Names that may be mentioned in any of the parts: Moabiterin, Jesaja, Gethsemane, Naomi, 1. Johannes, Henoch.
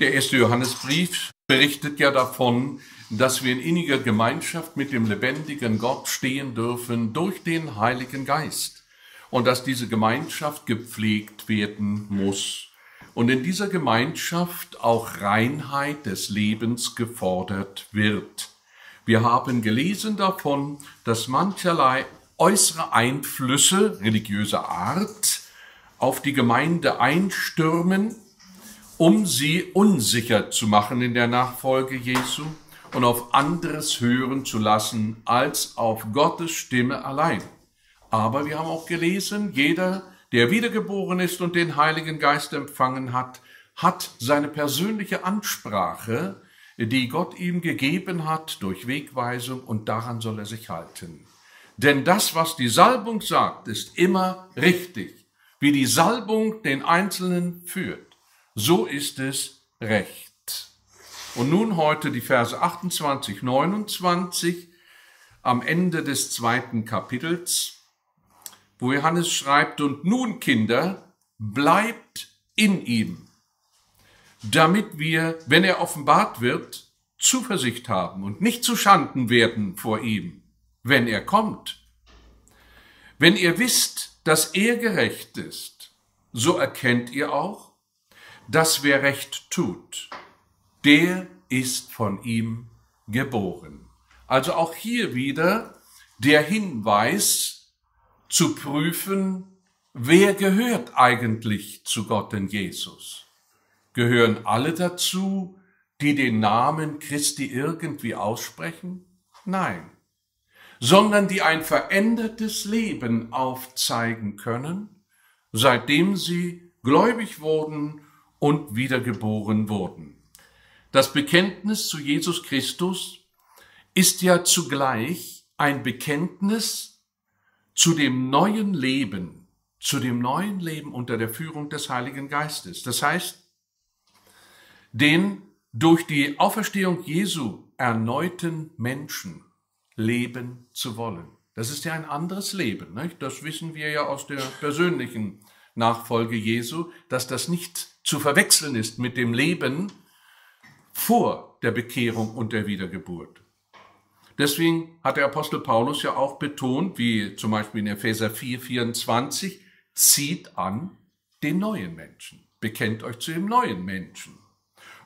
Der erste Johannesbrief berichtet ja davon, dass wir in inniger Gemeinschaft mit dem lebendigen Gott stehen dürfen durch den Heiligen Geist und dass diese Gemeinschaft gepflegt werden muss und in dieser Gemeinschaft auch Reinheit des Lebens gefordert wird. Wir haben gelesen davon, dass mancherlei äußere Einflüsse religiöser Art auf die Gemeinde einstürmen, um sie unsicher zu machen in der Nachfolge Jesu und auf anderes hören zu lassen als auf Gottes Stimme allein. Aber wir haben auch gelesen, jeder, der wiedergeboren ist und den Heiligen Geist empfangen hat, hat seine persönliche Ansprache, die Gott ihm gegeben hat durch Wegweisung, und daran soll er sich halten. Denn das, was die Salbung sagt, ist immer richtig. Wie die Salbung den Einzelnen führt, so ist es recht. Und nun heute die Verse 28, 29 am Ende des 2. Kapitels, wo Johannes schreibt: Und nun, Kinder, bleibt in ihm, damit wir, wenn er offenbart wird, Zuversicht haben und nicht zu Schanden werden vor ihm, wenn er kommt. Wenn ihr wisst, dass er gerecht ist, so erkennt ihr auch, dass wer recht tut, der ist von ihm geboren. Also auch hier wieder der Hinweis zu prüfen, wer gehört eigentlich zu Gott in Jesus? Gehören alle dazu, die den Namen Christi irgendwie aussprechen? Nein, sondern die ein verändertes Leben aufzeigen können, seitdem sie gläubig wurden und wiedergeboren wurden. Das Bekenntnis zu Jesus Christus ist ja zugleich ein Bekenntnis zu dem neuen Leben unter der Führung des Heiligen Geistes. Das heißt, den durch die Auferstehung Jesu erneuten Menschen leben zu wollen. Das ist ja ein anderes Leben, nicht? Das wissen wir ja aus der persönlichen Nachfolge Jesu, dass das nicht zu verwechseln ist mit dem Leben vor der Bekehrung und der Wiedergeburt. Deswegen hat der Apostel Paulus ja auch betont, wie zum Beispiel in Epheser 4, 24, zieht an den neuen Menschen, bekennt euch zu dem neuen Menschen.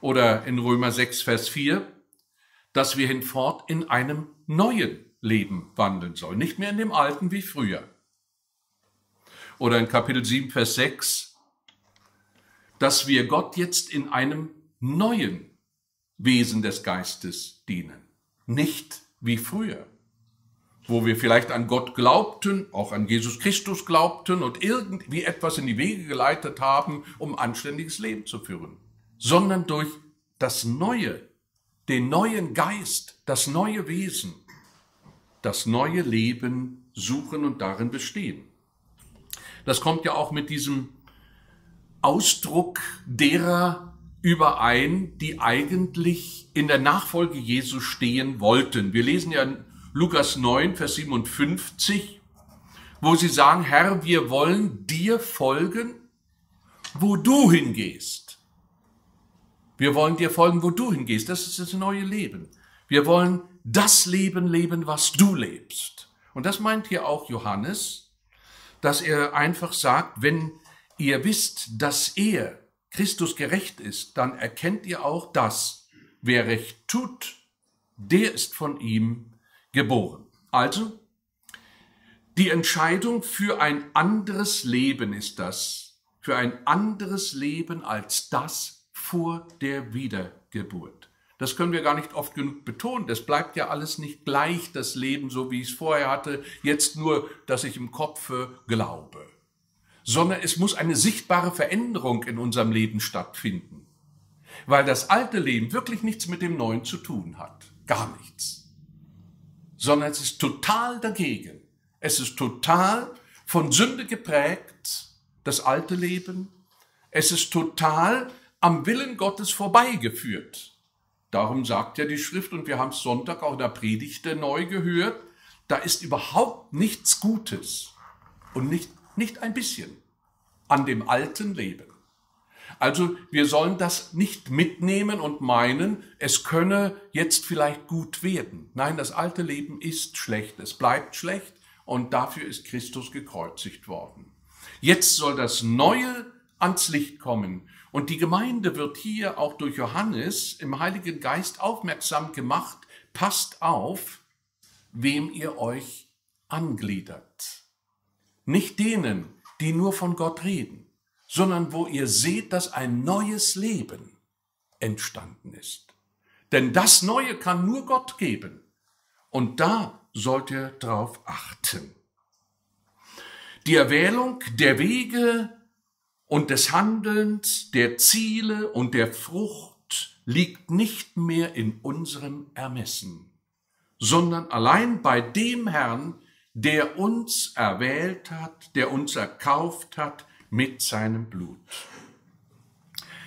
Oder in Römer 6, Vers 4, dass wir hinfort in einem neuen Leben wandeln sollen, nicht mehr in dem alten wie früher. Oder in Kapitel 7, Vers 6, dass wir Gott jetzt in einem neuen Wesen des Geistes dienen. Nicht wie früher, wo wir vielleicht an Gott glaubten, auch an Jesus Christus glaubten und irgendwie etwas in die Wege geleitet haben, um ein anständiges Leben zu führen, sondern durch das Neue, den neuen Geist, das neue Wesen, das neue Leben suchen und darin bestehen. Das kommt ja auch mit diesem Ausdruck derer überein, die eigentlich in der Nachfolge Jesu stehen wollten. Wir lesen ja in Lukas 9, Vers 57, wo sie sagen: Herr, wir wollen dir folgen, wo du hingehst. Wir wollen dir folgen, wo du hingehst. Das ist das neue Leben. Wir wollen das Leben leben, was du lebst. Und das meint hier auch Johannes, dass er einfach sagt, wenn ihr wisst, dass er Christus gerecht ist, dann erkennt ihr auch, dass wer recht tut, der ist von ihm geboren. Also, die Entscheidung für ein anderes Leben ist das, für ein anderes Leben als das vor der Wiedergeburt. Das können wir gar nicht oft genug betonen. Das bleibt ja alles nicht gleich, das Leben, so wie ich es vorher hatte, jetzt nur, dass ich im Kopf glaube, sondern es muss eine sichtbare Veränderung in unserem Leben stattfinden, weil das alte Leben wirklich nichts mit dem Neuen zu tun hat, gar nichts, sondern es ist total dagegen, es ist total von Sünde geprägt, das alte Leben, es ist total am Willen Gottes vorbeigeführt. Darum sagt ja die Schrift, und wir haben es Sonntag auch in der Predigt neu gehört, da ist überhaupt nichts Gutes und nichts Nicht ein bisschen an dem alten Leben. Also wir sollen das nicht mitnehmen und meinen, es könne jetzt vielleicht gut werden. Nein, das alte Leben ist schlecht, es bleibt schlecht und dafür ist Christus gekreuzigt worden. Jetzt soll das Neue ans Licht kommen und die Gemeinde wird hier auch durch Johannes im Heiligen Geist aufmerksam gemacht, passt auf, wem ihr euch angliedert. Nicht denen, die nur von Gott reden, sondern wo ihr seht, dass ein neues Leben entstanden ist. Denn das Neue kann nur Gott geben. Und da sollt ihr drauf achten. Die Erwählung der Wege und des Handelns, der Ziele und der Frucht liegt nicht mehr in unserem Ermessen, sondern allein bei dem Herrn, der uns erwählt hat, der uns erkauft hat, mit seinem Blut.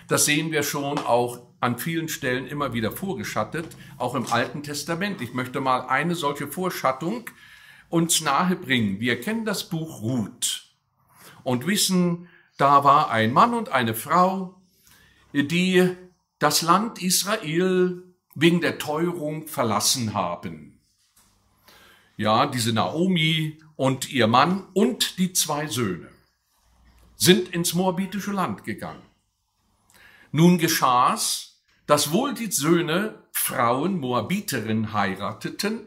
Das sehen wir schon auch an vielen Stellen immer wieder vorgeschattet, auch im Alten Testament. Ich möchte mal eine solche Vorschattung uns nahe bringen. Wir kennen das Buch Ruth und wissen, da war ein Mann und eine Frau, die das Land Israel wegen der Teuerung verlassen haben. Ja, diese Naomi und ihr Mann und die zwei Söhne sind ins moabitische Land gegangen. Nun geschah's, dass wohl die Söhne Frauen Moabiterinnen heirateten,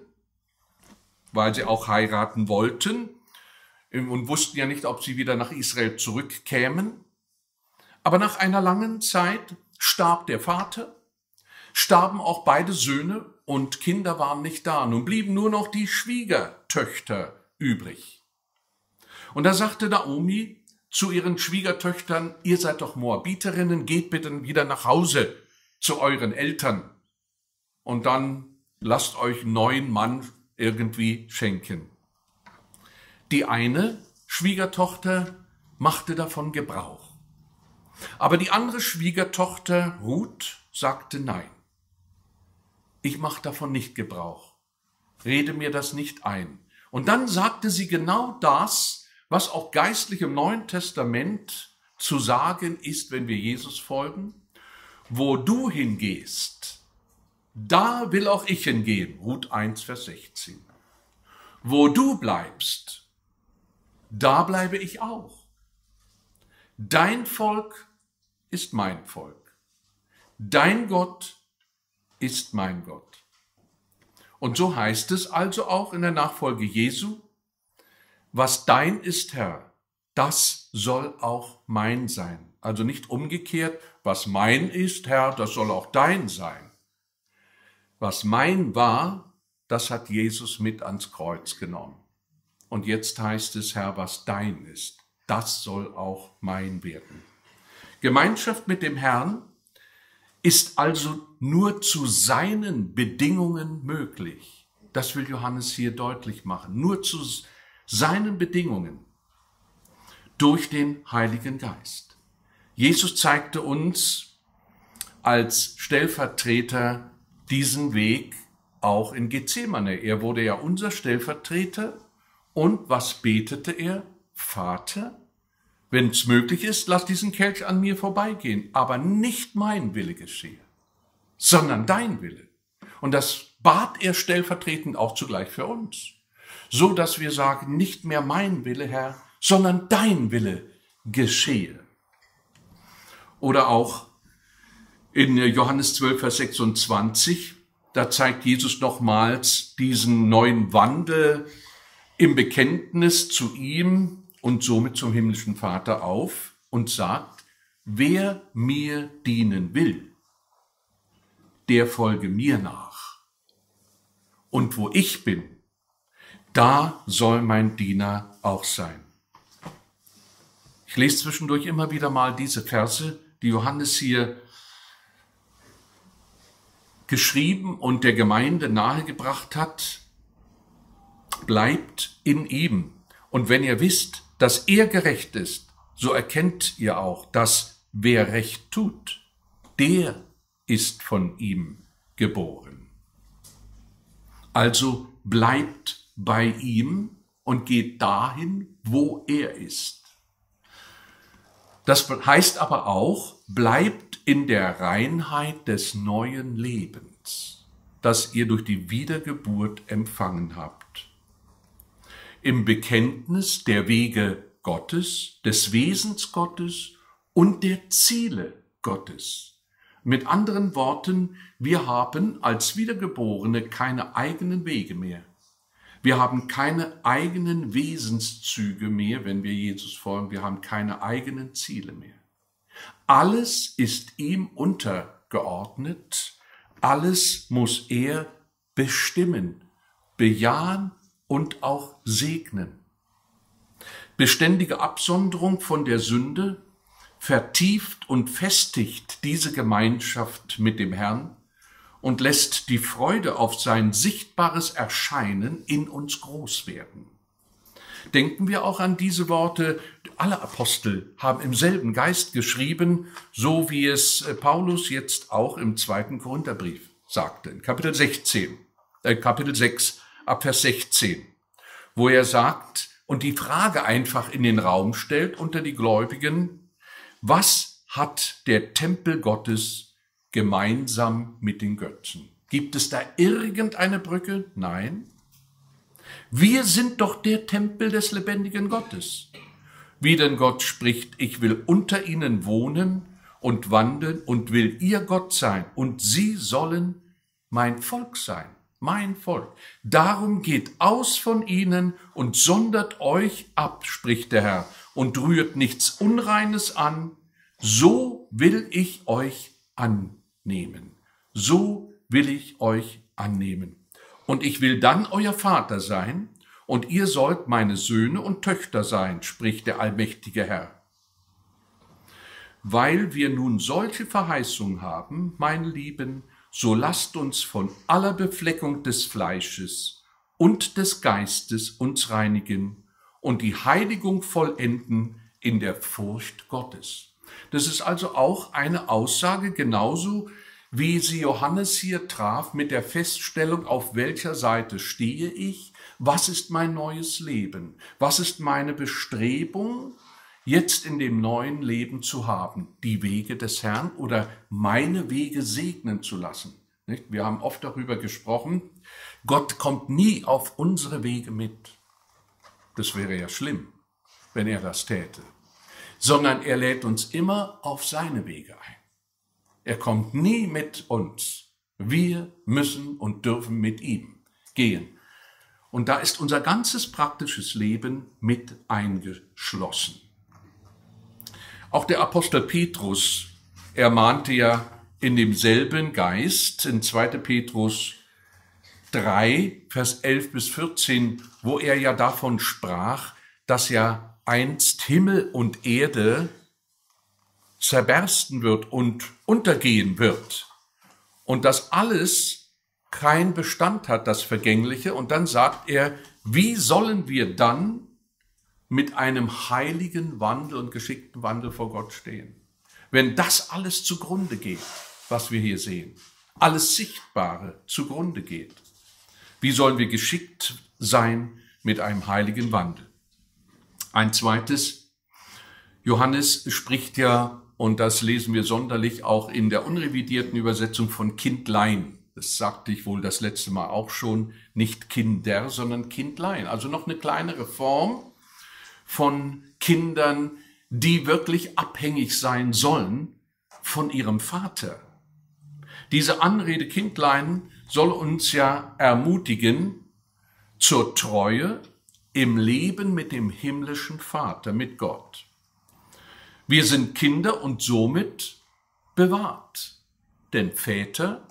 weil sie auch heiraten wollten und wussten ja nicht, ob sie wieder nach Israel zurückkämen. Aber nach einer langen Zeit starb der Vater, starben auch beide Söhne und Kinder waren nicht da. Nun blieben nur noch die Schwiegertöchter übrig. Und da sagte Naomi zu ihren Schwiegertöchtern, ihr seid doch Moabiterinnen, geht bitte wieder nach Hause zu euren Eltern und dann lasst euch einen neuen Mann irgendwie schenken. Die eine Schwiegertochter machte davon Gebrauch, aber die andere Schwiegertochter, Ruth, sagte nein, ich mache davon nicht Gebrauch, rede mir das nicht ein. Und dann sagte sie genau das, was auch geistlich im Neuen Testament zu sagen ist, wenn wir Jesus folgen. Wo du hingehst, da will auch ich hingehen. Ruth 1, Vers 16. Wo du bleibst, da bleibe ich auch. Dein Volk ist mein Volk. Dein Gott ist mein Gott. Und so heißt es also auch in der Nachfolge Jesu, was dein ist, Herr, das soll auch mein sein. Also nicht umgekehrt, was mein ist, Herr, das soll auch dein sein. Was mein war, das hat Jesus mit ans Kreuz genommen. Und jetzt heißt es, Herr, was dein ist, das soll auch mein werden. Gemeinschaft mit dem Herrn ist also nur zu seinen Bedingungen möglich. Das will Johannes hier deutlich machen. Nur zu seinen Bedingungen durch den Heiligen Geist. Jesus zeigte uns als Stellvertreter diesen Weg auch in Gethsemane. Er wurde ja unser Stellvertreter und was betete er? Vater, wenn es möglich ist, lass diesen Kelch an mir vorbeigehen, aber nicht mein Wille geschehe, sondern dein Wille. Und das bat er stellvertretend auch zugleich für uns. So dass wir sagen, nicht mehr mein Wille, Herr, sondern dein Wille geschehe. Oder auch in Johannes 12, Vers 26, da zeigt Jesus nochmals diesen neuen Wandel im Bekenntnis zu ihm und somit zum himmlischen Vater auf und sagt, wer mir dienen will, der folge mir nach. Und wo ich bin, da soll mein Diener auch sein. Ich lese zwischendurch immer wieder mal diese Verse, die Johannes hier geschrieben und der Gemeinde nahegebracht hat. Bleibt in ihm. Und wenn ihr wisst, dass er gerecht ist, so erkennt ihr auch, dass wer recht tut, der ist von ihm geboren. Also bleibt bei ihm und geht dahin, wo er ist. Das heißt aber auch, bleibt in der Reinheit des neuen Lebens, das ihr durch die Wiedergeburt empfangen habt. Im Bekenntnis der Wege Gottes, des Wesens Gottes und der Ziele Gottes. Mit anderen Worten, wir haben als Wiedergeborene keine eigenen Wege mehr. Wir haben keine eigenen Wesenszüge mehr, wenn wir Jesus folgen. Wir haben keine eigenen Ziele mehr. Alles ist ihm untergeordnet. Alles muss er bestimmen, bejahen und auch segnen. Beständige Absonderung von der Sünde vertieft und festigt diese Gemeinschaft mit dem Herrn und lässt die Freude auf sein sichtbares Erscheinen in uns groß werden. Denken wir auch an diese Worte. Alle Apostel haben im selben Geist geschrieben, so wie es Paulus jetzt auch im 2. Korintherbrief sagte, in Kapitel 6 ab Vers 16, wo er sagt und die Frage einfach in den Raum stellt unter die Gläubigen: Was hat der Tempel Gottes gemeinsam mit den Götzen? Gibt es da irgendeine Brücke? Nein. Wir sind doch der Tempel des lebendigen Gottes. Wie denn Gott spricht, ich will unter ihnen wohnen und wandeln und will ihr Gott sein und sie sollen mein Volk sein, mein Volk. Darum geht aus von ihnen und sondert euch ab, spricht der Herr, und rührt nichts Unreines an, so will ich euch annehmen. So will ich euch annehmen. Und ich will dann euer Vater sein, und ihr sollt meine Söhne und Töchter sein, spricht der allmächtige Herr. Weil wir nun solche Verheißung haben, meine Lieben, so lasst uns von aller Befleckung des Fleisches und des Geistes uns reinigen und die Heiligung vollenden in der Furcht Gottes. Das ist also auch eine Aussage, genauso wie sie Johannes hier traf, mit der Feststellung, auf welcher Seite stehe ich, was ist mein neues Leben, was ist meine Bestrebung, jetzt in dem neuen Leben zu haben, die Wege des Herrn oder meine Wege segnen zu lassen. Wir haben oft darüber gesprochen, Gott kommt nie auf unsere Wege mit. Das wäre ja schlimm, wenn er das täte, sondern er lädt uns immer auf seine Wege ein. Er kommt nie mit uns. Wir müssen und dürfen mit ihm gehen. Und da ist unser ganzes praktisches Leben mit eingeschlossen. Auch der Apostel Petrus ermahnte ja in demselben Geist, in 2. Petrus 3, Vers 11 bis 14, wo er ja davon sprach, dass ja einst Himmel und Erde zerbersten wird und untergehen wird und dass alles keinen Bestand hat, das Vergängliche. Und dann sagt er, wie sollen wir dann mit einem heiligen Wandel und geschickten Wandel vor Gott stehen, wenn das alles zugrunde geht, was wir hier sehen, alles Sichtbare zugrunde geht? Wie sollen wir geschickt sein mit einem heiligen Wandel? Ein zweites, Johannes spricht ja, und das lesen wir sonderlich auch in der unrevidierten Übersetzung, von Kindlein. Das sagte ich wohl das letzte Mal auch schon, nicht Kinder, sondern Kindlein. Also noch eine kleinere Form von Kindern, die wirklich abhängig sein sollen von ihrem Vater. Diese Anrede Kindlein soll uns ja ermutigen zur Treue im Leben mit dem himmlischen Vater, mit Gott. Wir sind Kinder und somit bewahrt, denn Väter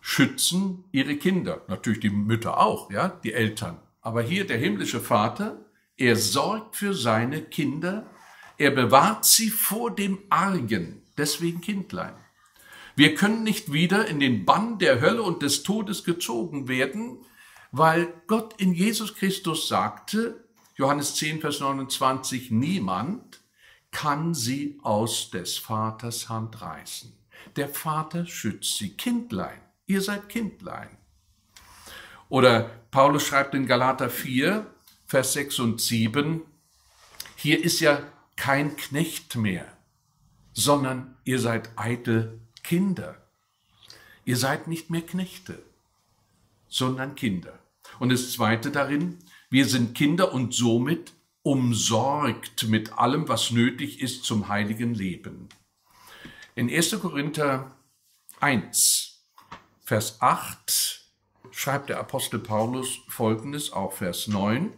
schützen ihre Kinder, natürlich die Mütter auch, ja, die Eltern. Aber hier der himmlische Vater, er sorgt für seine Kinder, er bewahrt sie vor dem Argen, deswegen Kindlein. Wir können nicht wieder in den Bann der Hölle und des Todes gezogen werden, weil Gott in Jesus Christus sagte, Johannes 10, Vers 29, niemand kann sie aus des Vaters Hand reißen. Der Vater schützt sie. Kindlein, ihr seid Kindlein. Oder Paulus schreibt in Galater 4, Vers 6 und 7, hier ist ja kein Knecht mehr, sondern ihr seid eitel Kinder. Ihr seid nicht mehr Knechte, sondern Kinder. Und das Zweite darin, wir sind Kinder und somit umsorgt mit allem, was nötig ist zum heiligen Leben. In 1. Korinther 1, Vers 8 schreibt der Apostel Paulus Folgendes, auch Vers 9.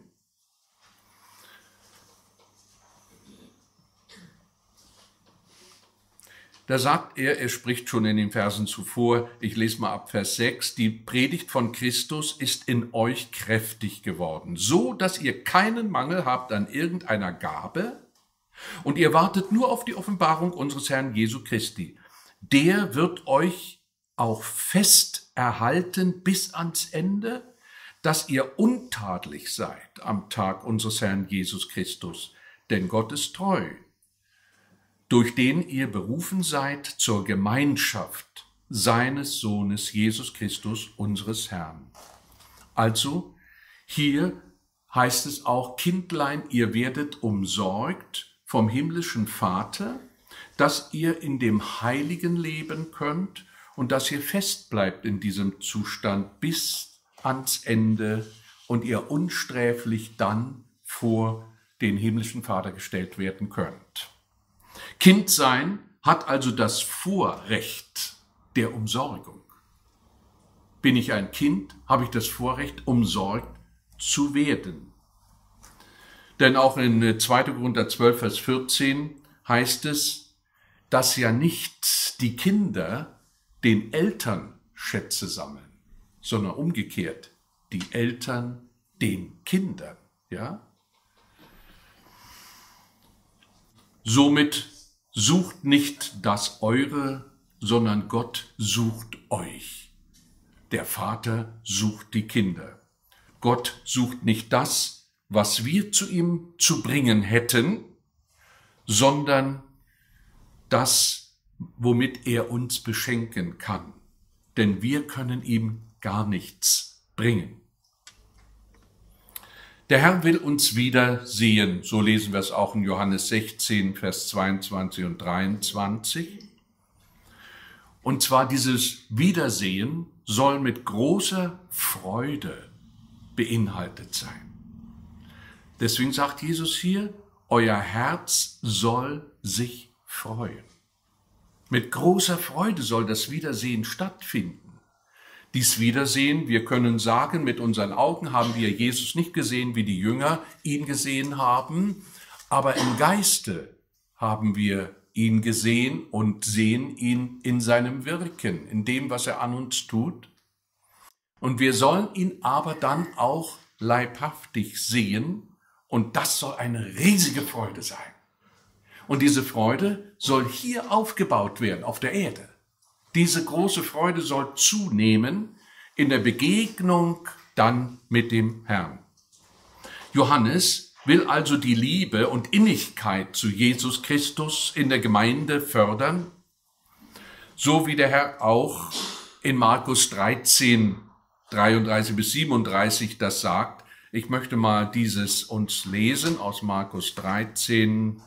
Da sagt er spricht schon in den Versen zuvor, ich lese mal ab Vers 6, die Predigt von Christus ist in euch kräftig geworden, so dass ihr keinen Mangel habt an irgendeiner Gabe und ihr wartet nur auf die Offenbarung unseres Herrn Jesu Christi. Der wird euch auch fest erhalten bis ans Ende, dass ihr untadelig seid am Tag unseres Herrn Jesus Christus, denn Gott ist treu, durch den ihr berufen seid zur Gemeinschaft seines Sohnes Jesus Christus, unseres Herrn. Also hier heißt es auch, Kindlein, ihr werdet umsorgt vom himmlischen Vater, dass ihr in dem Heiligen leben könnt und dass ihr fest bleibt in diesem Zustand bis ans Ende und ihr unsträflich dann vor den himmlischen Vater gestellt werden könnt. Kind sein hat also das Vorrecht der Umsorgung. Bin ich ein Kind, habe ich das Vorrecht, umsorgt zu werden. Denn auch in 2. Korinther 12, Vers 14 heißt es, dass ja nicht die Kinder den Eltern Schätze sammeln, sondern umgekehrt, die Eltern den Kindern. Ja? Somit sucht nicht das Eure, sondern Gott sucht euch. Der Vater sucht die Kinder. Gott sucht nicht das, was wir zu ihm zu bringen hätten, sondern das, womit er uns beschenken kann. Denn wir können ihm gar nichts bringen. Der Herr will uns wieder sehen, so lesen wir es auch in Johannes 16, Vers 22 und 23. Und zwar dieses Wiedersehen soll mit großer Freude beinhaltet sein. Deswegen sagt Jesus hier, euer Herz soll sich freuen. Mit großer Freude soll das Wiedersehen stattfinden. Dies Wiedersehen, wir können sagen, mit unseren Augen haben wir Jesus nicht gesehen, wie die Jünger ihn gesehen haben, aber im Geiste haben wir ihn gesehen und sehen ihn in seinem Wirken, in dem, was er an uns tut. Und wir sollen ihn aber dann auch leibhaftig sehen und das soll eine riesige Freude sein. Und diese Freude soll hier aufgebaut werden, auf der Erde. Diese große Freude soll zunehmen in der Begegnung dann mit dem Herrn. Johannes will also die Liebe und Innigkeit zu Jesus Christus in der Gemeinde fördern, so wie der Herr auch in Markus 13, 33 bis 37 das sagt. Ich möchte mal dieses uns lesen aus Markus 13,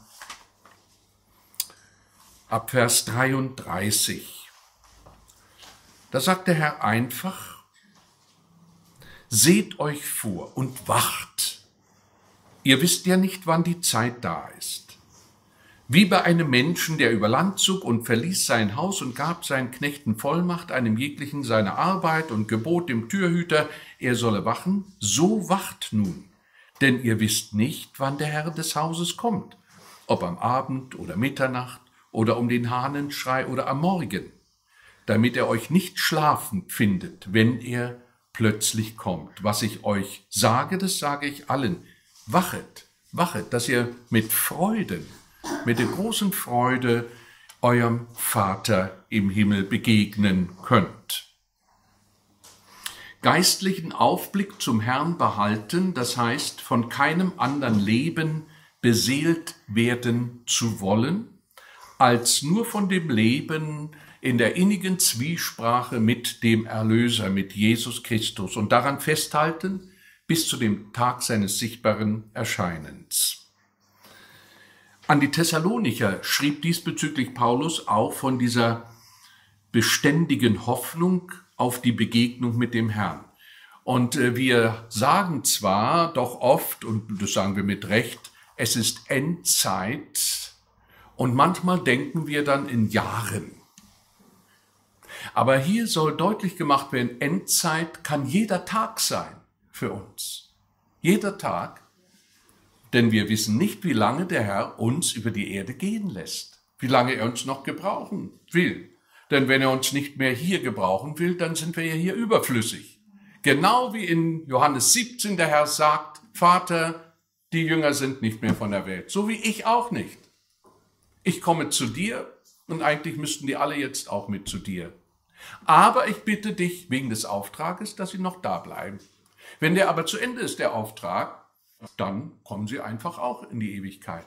ab Vers 33. Da sagt der Herr einfach, seht euch vor und wacht. Ihr wisst ja nicht, wann die Zeit da ist. Wie bei einem Menschen, der über Land zog und verließ sein Haus und gab seinen Knechten Vollmacht, einem jeglichen seine Arbeit und gebot dem Türhüter, er solle wachen, so wacht nun. Denn ihr wisst nicht, wann der Herr des Hauses kommt, ob am Abend oder Mitternacht oder um den Hahnenschrei oder am Morgen, damit er euch nicht schlafend findet, wenn er plötzlich kommt. Was ich euch sage, das sage ich allen. Wachet, wachet, dass ihr mit Freuden, mit der großen Freude eurem Vater im Himmel begegnen könnt. Geistlichen Aufblick zum Herrn behalten, das heißt, von keinem anderen Leben beseelt werden zu wollen, als nur von dem Leben in der innigen Zwiesprache mit dem Erlöser, mit Jesus Christus und daran festhalten bis zu dem Tag seines sichtbaren Erscheinens. An die Thessalonicher schrieb diesbezüglich Paulus auch von dieser beständigen Hoffnung auf die Begegnung mit dem Herrn. Und wir sagen zwar doch oft, und das sagen wir mit Recht, es ist Endzeit, und manchmal denken wir dann in Jahren. Aber hier soll deutlich gemacht werden, Endzeit kann jeder Tag sein für uns. Jeder Tag, denn wir wissen nicht, wie lange der Herr uns über die Erde gehen lässt, wie lange er uns noch gebrauchen will. Denn wenn er uns nicht mehr hier gebrauchen will, dann sind wir ja hier überflüssig. Genau wie in Johannes 17 der Herr sagt, Vater, die Jünger sind nicht mehr von der Welt, so wie ich auch nicht. Ich komme zu dir und eigentlich müssten die alle jetzt auch mit zu dir. Aber ich bitte dich wegen des Auftrages, dass sie noch da bleiben. Wenn der aber zu Ende ist, der Auftrag, dann kommen sie einfach auch in die Ewigkeit.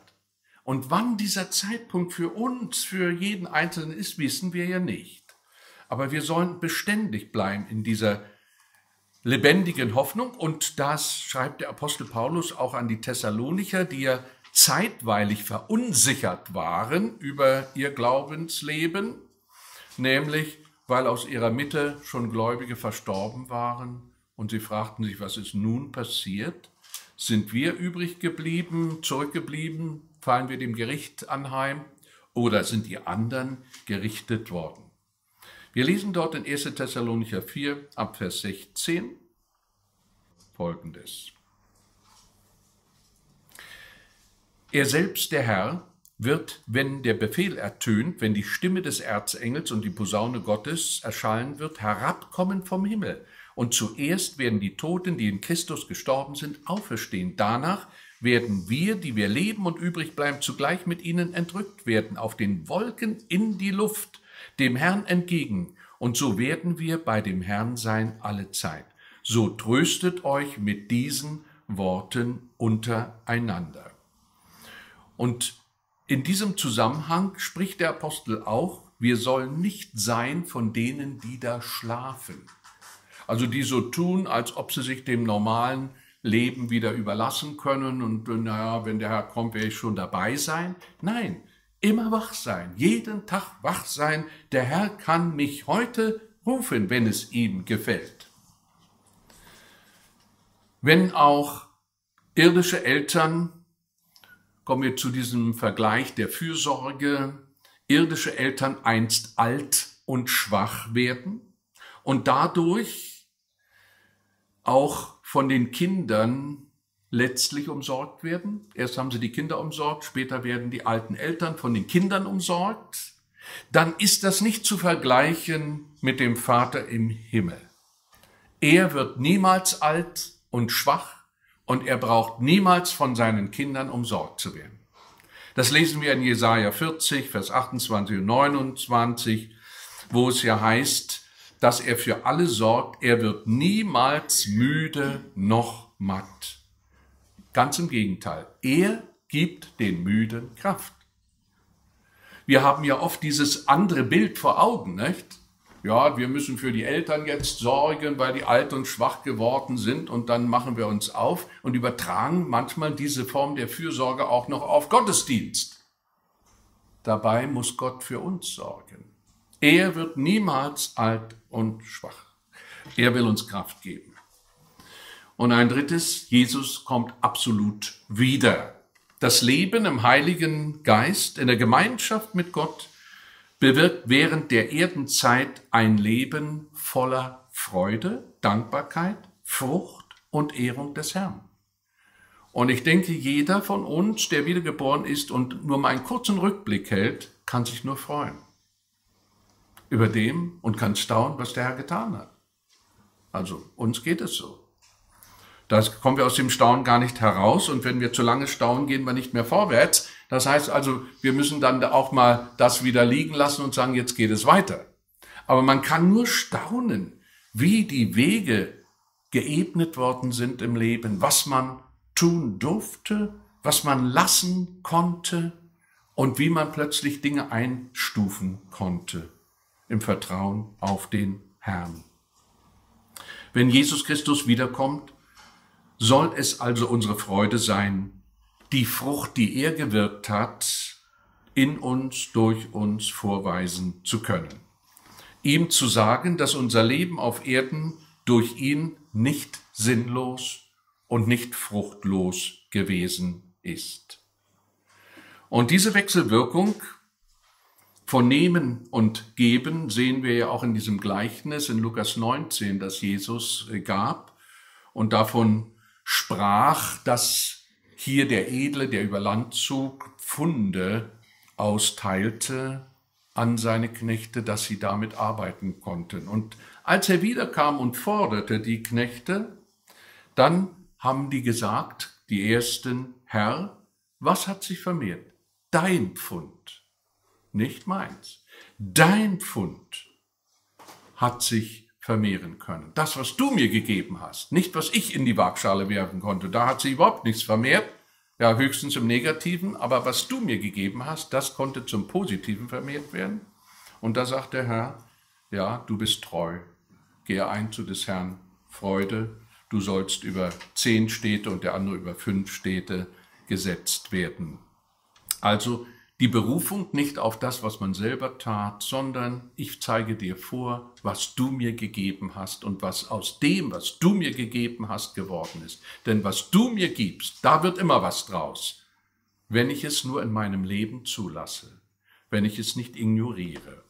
Und wann dieser Zeitpunkt für uns, für jeden Einzelnen ist, wissen wir ja nicht. Aber wir sollen beständig bleiben in dieser lebendigen Hoffnung. Und das schreibt der Apostel Paulus auch an die Thessalonicher, die ja zeitweilig verunsichert waren über ihr Glaubensleben, nämlich weil aus ihrer Mitte schon Gläubige verstorben waren und sie fragten sich, was ist nun passiert? Sind wir übrig geblieben, zurückgeblieben? Fallen wir dem Gericht anheim? Oder sind die anderen gerichtet worden? Wir lesen dort in 1. Thessalonicher 4, ab Vers 16, Folgendes. Er selbst, der Herr, wird, wenn der Befehl ertönt, wenn die Stimme des Erzengels und die Posaune Gottes erschallen wird, herabkommen vom Himmel. Und zuerst werden die Toten, die in Christus gestorben sind, auferstehen. Danach werden wir, die wir leben und übrig bleiben, zugleich mit ihnen entrückt werden, auf den Wolken in die Luft, dem Herrn entgegen. Und so werden wir bei dem Herrn sein alle Zeit. So tröstet euch mit diesen Worten untereinander. Und in diesem Zusammenhang spricht der Apostel auch, wir sollen nicht sein von denen, die da schlafen. Also die so tun, als ob sie sich dem normalen Leben wieder überlassen können und naja, wenn der Herr kommt, werde ich schon dabei sein. Nein, immer wach sein, jeden Tag wach sein. Der Herr kann mich heute rufen, wenn es ihm gefällt. Wenn auch irdische Eltern, kommen wir zu diesem Vergleich der Fürsorge, irdische Eltern einst alt und schwach werden und dadurch auch von den Kindern letztlich umsorgt werden. Erst haben sie die Kinder umsorgt, später werden die alten Eltern von den Kindern umsorgt. Dann ist das nicht zu vergleichen mit dem Vater im Himmel. Er wird niemals alt und schwach und er braucht niemals von seinen Kindern umsorgt zu werden. Das lesen wir in Jesaja 40, Vers 28 und 29, wo es ja heißt, dass er für alle sorgt, er wird niemals müde noch matt. Ganz im Gegenteil, er gibt den Müden Kraft. Wir haben ja oft dieses andere Bild vor Augen, nicht? Ja, wir müssen für die Eltern jetzt sorgen, weil die alt und schwach geworden sind und dann machen wir uns auf und übertragen manchmal diese Form der Fürsorge auch noch auf Gottesdienst. Dabei muss Gott für uns sorgen. Er wird niemals alt und schwach. Er will uns Kraft geben. Und ein drittes, Jesus kommt absolut wieder. Das Leben im Heiligen Geist, in der Gemeinschaft mit Gott, bewirkt während der Erdenzeit ein Leben voller Freude, Dankbarkeit, Frucht und Ehrung des Herrn. Und ich denke, jeder von uns, der wiedergeboren ist und nur mal einen kurzen Rückblick hält, kann sich nur freuen über dem und kann staunen, was der Herr getan hat. Also uns geht es so. Da kommen wir aus dem Staunen gar nicht heraus und wenn wir zu lange staunen, gehen wir nicht mehr vorwärts. Das heißt also, wir müssen dann auch mal das wieder liegen lassen und sagen, jetzt geht es weiter. Aber man kann nur staunen, wie die Wege geebnet worden sind im Leben, was man tun durfte, was man lassen konnte und wie man plötzlich Dinge einstufen konnte im Vertrauen auf den Herrn. Wenn Jesus Christus wiederkommt, soll es also unsere Freude sein, die Frucht, die er gewirkt hat, in uns, durch uns vorweisen zu können. Ihm zu sagen, dass unser Leben auf Erden durch ihn nicht sinnlos und nicht fruchtlos gewesen ist. Und diese Wechselwirkung von Nehmen und Geben sehen wir ja auch in diesem Gleichnis in Lukas 19, das Jesus gab und davon sprach, dass hier der Edle, der über Land zog, Pfunde austeilte an seine Knechte, dass sie damit arbeiten konnten. Und als er wiederkam und forderte die Knechte, dann haben die gesagt, die ersten, Herr, was hat sich vermehrt? Dein Pfund, nicht meins. Dein Pfund hat sich vermehren können. Das, was du mir gegeben hast, nicht was ich in die Waagschale werfen konnte, da hat sich überhaupt nichts vermehrt. Ja, höchstens im Negativen, aber was du mir gegeben hast, das konnte zum Positiven vermehrt werden. Und da sagt der Herr, ja, du bist treu, gehe ein zu des Herrn Freude, du sollst über 10 Städte und der andere über 5 Städte gesetzt werden. Also die Berufung nicht auf das, was man selber tat, sondern ich zeige dir vor, was du mir gegeben hast und was aus dem, was du mir gegeben hast, geworden ist. Denn was du mir gibst, da wird immer was draus, wenn ich es nur in meinem Leben zulasse, wenn ich es nicht ignoriere.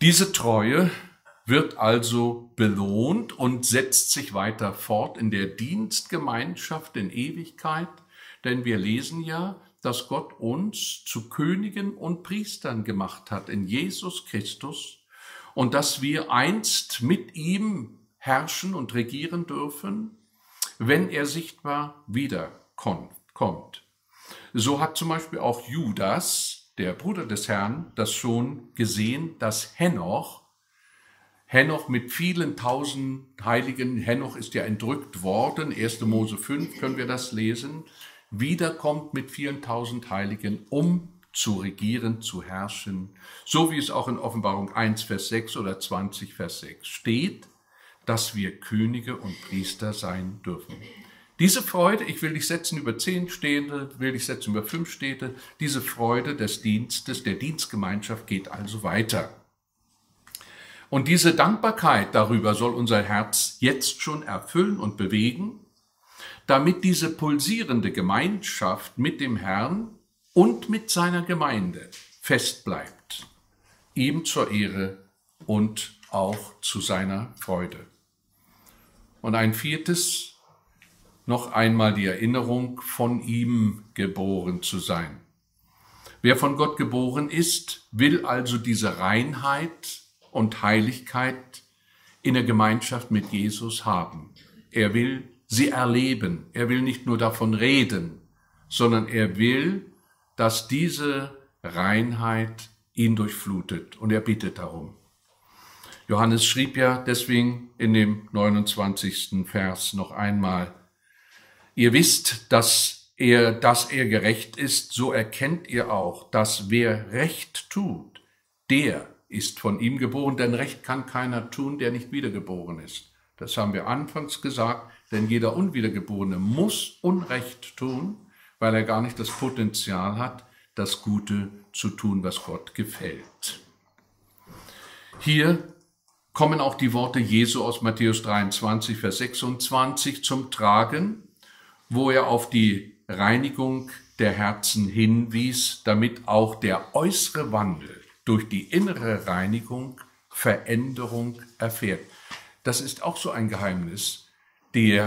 Diese Treue wird also belohnt und setzt sich weiter fort in der Dienstgemeinschaft in Ewigkeit, denn wir lesen ja, dass Gott uns zu Königen und Priestern gemacht hat in Jesus Christus und dass wir einst mit ihm herrschen und regieren dürfen, wenn er sichtbar wiederkommt. So hat zum Beispiel auch Judas, der Bruder des Herrn, das schon gesehen, dass Henoch mit vielen tausend Heiligen, Henoch ist ja entrückt worden, 1. Mose 5 können wir das lesen, wiederkommt mit vielen tausend Heiligen, um zu regieren, zu herrschen, so wie es auch in Offenbarung 1, Vers 6 oder 20, Vers 6 steht, dass wir Könige und Priester sein dürfen. Diese Freude, ich will dich setzen über 10 Städte, will dich setzen über 5 Städte, diese Freude des Dienstes, der Dienstgemeinschaft geht also weiter. Und diese Dankbarkeit darüber soll unser Herz jetzt schon erfüllen und bewegen, damit diese pulsierende Gemeinschaft mit dem Herrn und mit seiner Gemeinde fest bleibt, ihm zur Ehre und auch zu seiner Freude. Und ein viertes, noch einmal die Erinnerung, von ihm geboren zu sein. Wer von Gott geboren ist, will also diese Reinheit und Heiligkeit in der Gemeinschaft mit Jesus haben. Er will sie erleben. Er will nicht nur davon reden, sondern er will, dass diese Reinheit ihn durchflutet. Und er bittet darum. Johannes schrieb ja deswegen in dem 29. Vers noch einmal, ihr wisst, dass er gerecht ist, so erkennt ihr auch, dass wer Recht tut, der ist von ihm geboren, denn Recht kann keiner tun, der nicht wiedergeboren ist. Das haben wir anfangs gesagt, denn jeder Unwiedergeborene muss Unrecht tun, weil er gar nicht das Potenzial hat, das Gute zu tun, was Gott gefällt. Hier kommen auch die Worte Jesu aus Matthäus 23, Vers 26 zum Tragen, wo er auf die Reinigung der Herzen hinwies, damit auch der äußere Wandel durch die innere Reinigung Veränderung erfährt. Das ist auch so ein Geheimnis. Die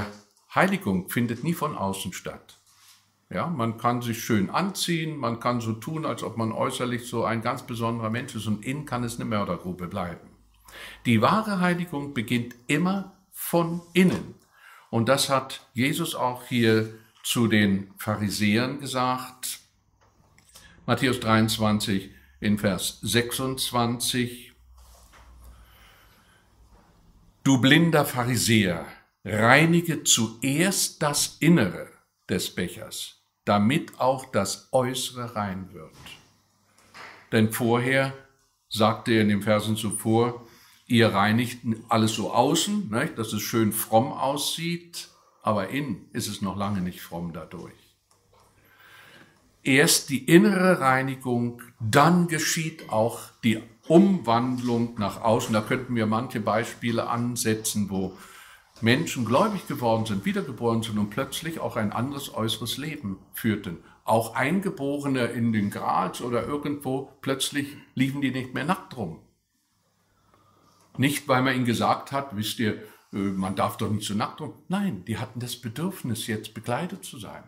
Heiligung findet nie von außen statt. Ja, man kann sich schön anziehen, man kann so tun, als ob man äußerlich so ein ganz besonderer Mensch ist und innen kann es eine Mördergrube bleiben. Die wahre Heiligung beginnt immer von innen. Und das hat Jesus auch hier zu den Pharisäern gesagt. Matthäus 23 in Vers 26. Du blinder Pharisäer, reinige zuerst das Innere des Bechers, damit auch das Äußere rein wird. Denn vorher sagte er in den Versen zuvor, ihr reinigt alles so außen, nicht, dass es schön fromm aussieht, aber innen ist es noch lange nicht fromm dadurch. Erst die innere Reinigung, dann geschieht auch die Umwandlung nach außen. Da könnten wir manche Beispiele ansetzen, wo Menschen gläubig geworden sind, wiedergeboren sind und plötzlich auch ein anderes äußeres Leben führten. Auch Eingeborene in den Grals oder irgendwo, plötzlich liefen die nicht mehr nackt rum. Nicht, weil man ihnen gesagt hat, wisst ihr, man darf doch nicht so nackt rum. Nein, die hatten das Bedürfnis, jetzt bekleidet zu sein.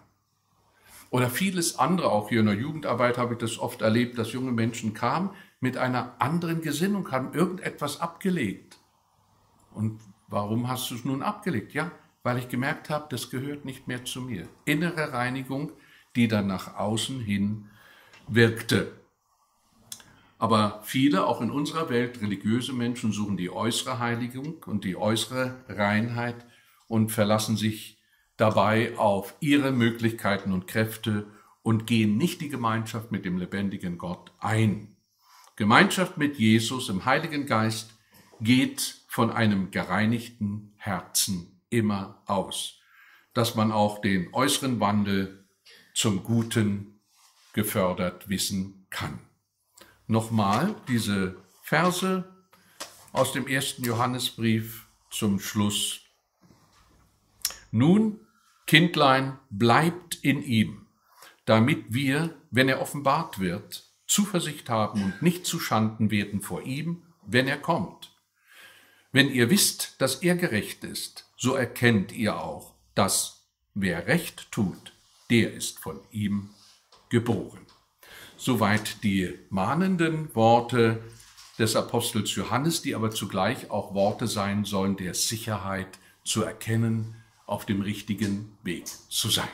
Oder vieles andere, auch hier in der Jugendarbeit habe ich das oft erlebt, dass junge Menschen kamen mit einer anderen Gesinnung, haben irgendetwas abgelegt. Und warum hast du es nun abgelegt? Ja, weil ich gemerkt habe, das gehört nicht mehr zu mir. Innere Reinigung, die dann nach außen hin wirkte. Aber viele, auch in unserer Welt, religiöse Menschen suchen die äußere Heiligung und die äußere Reinheit und verlassen sich dabei auf ihre Möglichkeiten und Kräfte und gehen nicht die Gemeinschaft mit dem lebendigen Gott ein. Gemeinschaft mit Jesus im Heiligen Geist geht von einem gereinigten Herzen immer aus, dass man auch den äußeren Wandel zum Guten gefördert wissen kann. Nochmal diese Verse aus dem 1. Johannesbrief zum Schluss. Nun, Kindlein, bleibt in ihm, damit wir, wenn er offenbart wird, Zuversicht haben und nicht zuschanden werden vor ihm, wenn er kommt. Wenn ihr wisst, dass er gerecht ist, so erkennt ihr auch, dass wer Recht tut, der ist von ihm geboren. Soweit die mahnenden Worte des Apostels Johannes, die aber zugleich auch Worte sein sollen, der Sicherheit zu erkennen, auf dem richtigen Weg zu sein.